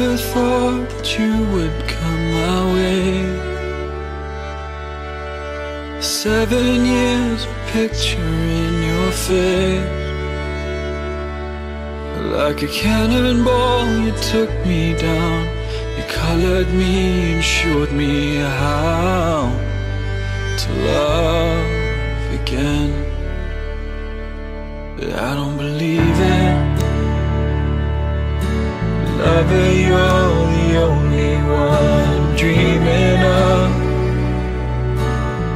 never thought that you would come my way. 7 years, a picture in your face. Like a cannonball, you took me down. You colored me and showed me how to love again. But I don't believe it. Lover, you're the only one I'm dreaming of.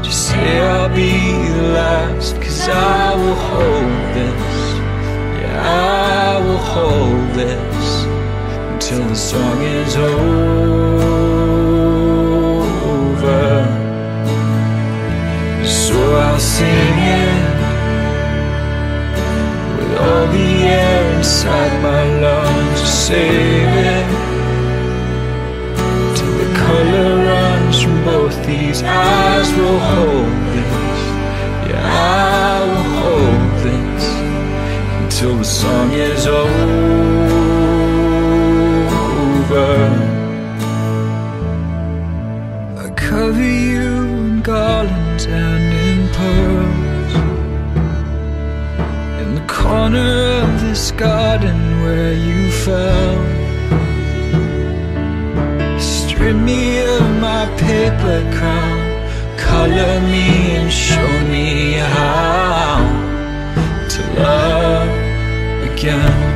Just say I'll be the last, 'cause I will hold this. I will hold this until the song is over. So I'll sing it with all the air inside my lungs to save it, till the color runs from both these eyes. We'll hold this, yeah, I will hold this till the song is over. I cover you in garlands and in pearls, in the corner of this garden where you fell. Strip me of my paper crown, color me and show me how to love again.